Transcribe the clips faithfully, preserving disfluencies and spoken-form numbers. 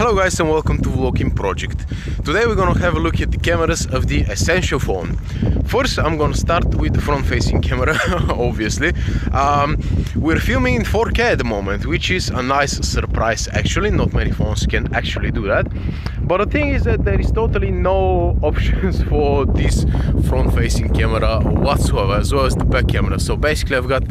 Hello guys and welcome to VoloKin Project. Today we're gonna have a look at the cameras of the Essential phone. First I'm gonna start with the front-facing camera, obviously. Um, we're filming in four K at the moment, which is a nice surprise actually. Not many phones can actually do that. But the thing is that there is totally no options for this front-facing camera whatsoever, as well as the back camera. So basically I've got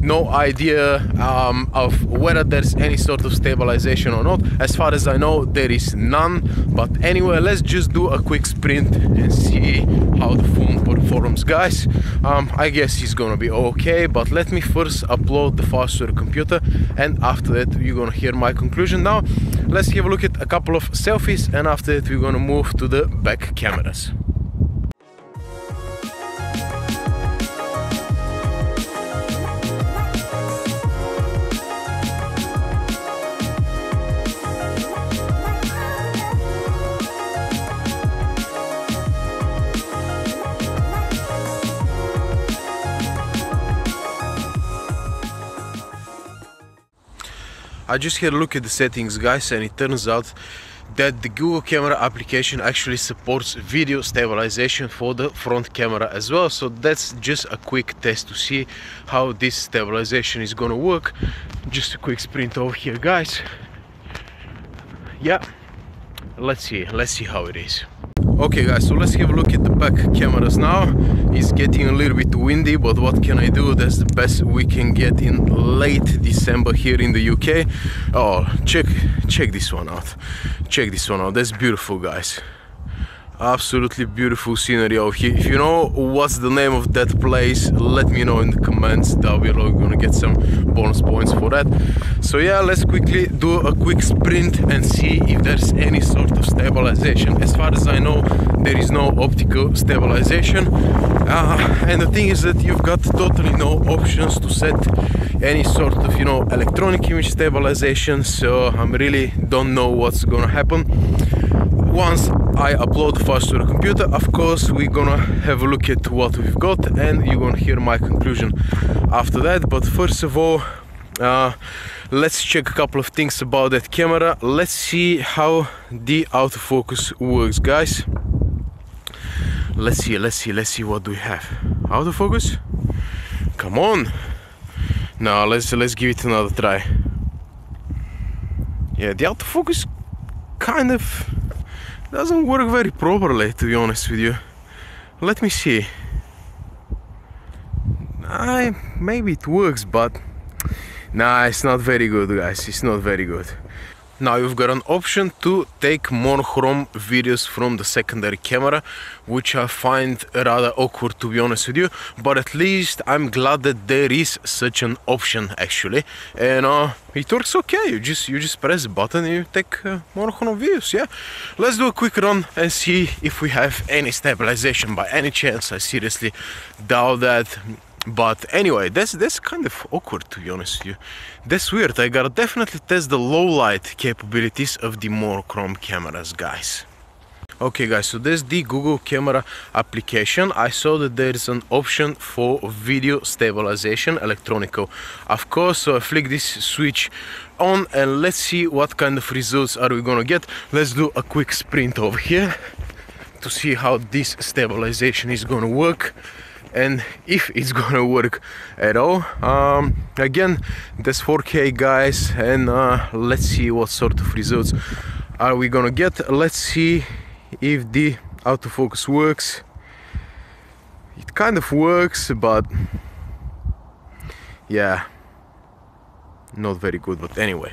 no idea um, of whether there's any sort of stabilization or not. As far as I know, there is none, but anyway, let's just do a quick sprint and see how the phone performs, guys. um, I guess it's gonna be okay, but let me first upload the files to the computer and after that you're gonna hear my conclusion. Now let's have a look at a couple of selfies and after that we're gonna move to the back cameras. I just had a look at the settings, guys, and it turns out that the Google Camera application actually supports video stabilization for the front camera as well. So that's just a quick test to see how this stabilization is gonna work. Just a quick sprint over here, guys. Yeah, let's see, let's see how it is. Okay guys, so let's have a look at the back cameras now. It's getting a little bit windy, but what can I do? That's the best we can get in late December here in the U K. Oh, check check this one out. Check this one out. That's beautiful, guys. Absolutely beautiful scenery over here. If you know what's the name of that place, let me know in the comments down below. We're gonna get some bonus points for that. So yeah, let's quickly do a quick sprint and see if there's any sort of stabilization. As far as I know, there is no optical stabilization, uh, and the thing is that you've got totally no options to set any sort of, you know, electronic image stabilization. So I'm really don't know what's gonna happen. Once I upload the files to the computer, of course we're gonna have a look at what we've got and you're gonna hear my conclusion after that. But first of all, uh, let's check a couple of things about that camera. Let's see how the autofocus works, guys. Let's see, let's see, let's see what do we have. Autofocus? Come on! Now let's let's give it another try. Yeah, the autofocus kind of doesn't work very properly, to be honest with you. Let me see. I maybe it works, but nah, it's not very good, guys. It's not very good. Now you've got an option to take monochrome videos from the secondary camera, which I find rather awkward, to be honest with you, but at least I'm glad that there is such an option actually. And uh, it works okay. You just you just press the button and you take uh, monochrome videos. Yeah, let's do a quick run and see if we have any stabilization by any chance. I seriously doubt that. But anyway, that's that's kind of awkward, to be honest with you. That's weird. I gotta definitely test the low light capabilities of the monochrome cameras, guys. Okay guys, so there's the Google Camera application. I saw that there's an option for video stabilization, electronical, of course. So I flick this switch on and let's see what kind of results are we gonna get. Let's do a quick sprint over here to see how this stabilization is gonna work and if it's gonna work at all. Um, again, that's four K, guys, and uh, let's see what sort of results are we gonna get. Let's see if the autofocus works. It kind of works, but yeah, not very good, but anyway.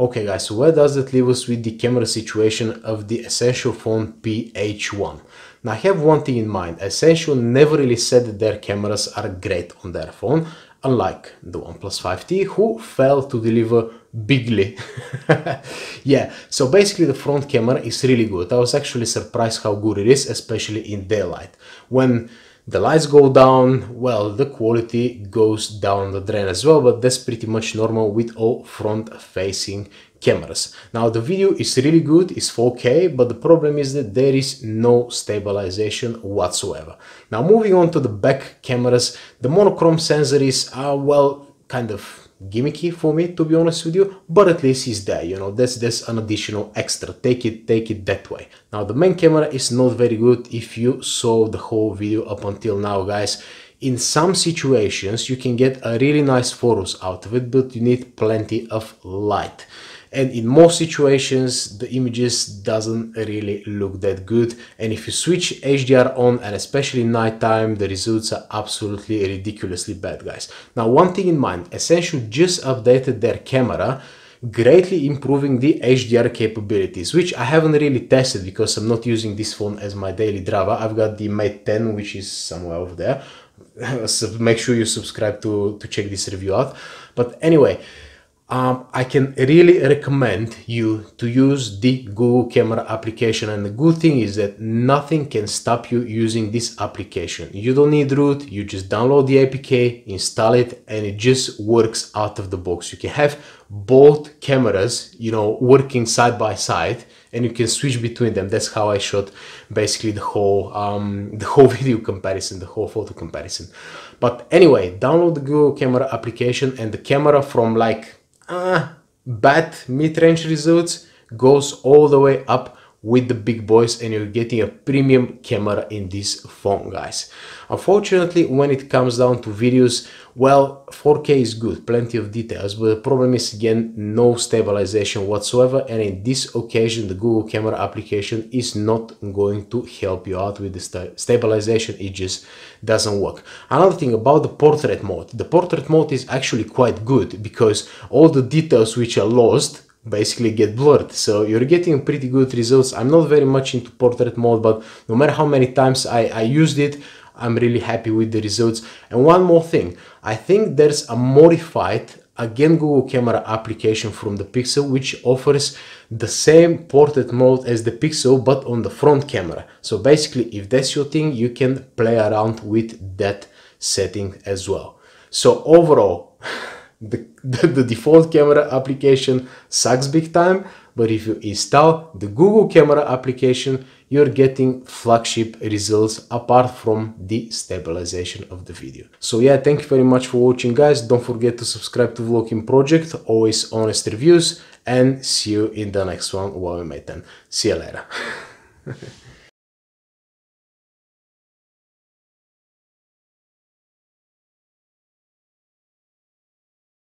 Okay guys, so where does that leave us with the camera situation of the Essential Phone P H one? Now I have one thing in mind, Essential never really said that their cameras are great on their phone, unlike the OnePlus five T, who failed to deliver bigly. Yeah, so basically the front camera is really good. I was actually surprised how good it is, especially in daylight. When the lights go down, well, the quality goes down the drain as well, but that's pretty much normal with all front-facing cameras. Now, the video is really good, it's four K, but the problem is that there is no stabilization whatsoever. Now, moving on to the back cameras, the monochrome sensor is, uh, well, kind of gimmicky for me, to be honest with you, but at least it's there, you know, that's that's an additional extra. Take it, take it that way. Now the main camera is not very good. If you saw the whole video up until now, guys, in some situations you can get a really nice photos out of it, but you need plenty of light. And in most situations, the images doesn't really look that good. And if you switch H D R on, and especially nighttime, the results are absolutely ridiculously bad, guys. Now, one thing in mind, Essential just updated their camera, greatly improving the H D R capabilities, which I haven't really tested because I'm not using this phone as my daily driver. I've got the Mate ten, which is somewhere over there. So make sure you subscribe to, to check this review out. But anyway, Um, I can really recommend you to use the Google Camera application, and the good thing is that nothing can stop you using this application. You don't need root, you just download the A P K, install it, and it just works out of the box. You can have both cameras, you know, working side by side, and you can switch between them. That's how I shot basically the whole um, the whole video comparison, the whole photo comparison. But anyway, download the Google Camera application, and the camera from like Uh, bad mid-range results goes all the way up with the big boys, and you're getting a premium camera in this phone, guys. Unfortunately, when it comes down to videos, well, four K is good, plenty of details, but the problem is, again, no stabilization whatsoever, and in this occasion the Google Camera application is not going to help you out with the st stabilization. It just doesn't work. Another thing about the portrait mode, the portrait mode is actually quite good because all the details which are lost basically get blurred, so you're getting pretty good results. I'm not very much into portrait mode, but no matter how many times I, I used it, I'm really happy with the results. And one more thing, I think there's a modified, again, Google Camera application from the Pixel, which offers the same portrait mode as the Pixel, but on the front camera. So basically, if that's your thing, you can play around with that setting as well. So overall, The, the, the default camera application sucks big time, but if you install the Google Camera application, you're getting flagship results apart from the stabilization of the video. So yeah, thank you very much for watching, guys. Don't forget to subscribe to VoloKin Project, always honest reviews, and see you in the next one, Huawei Mate ten. See you later.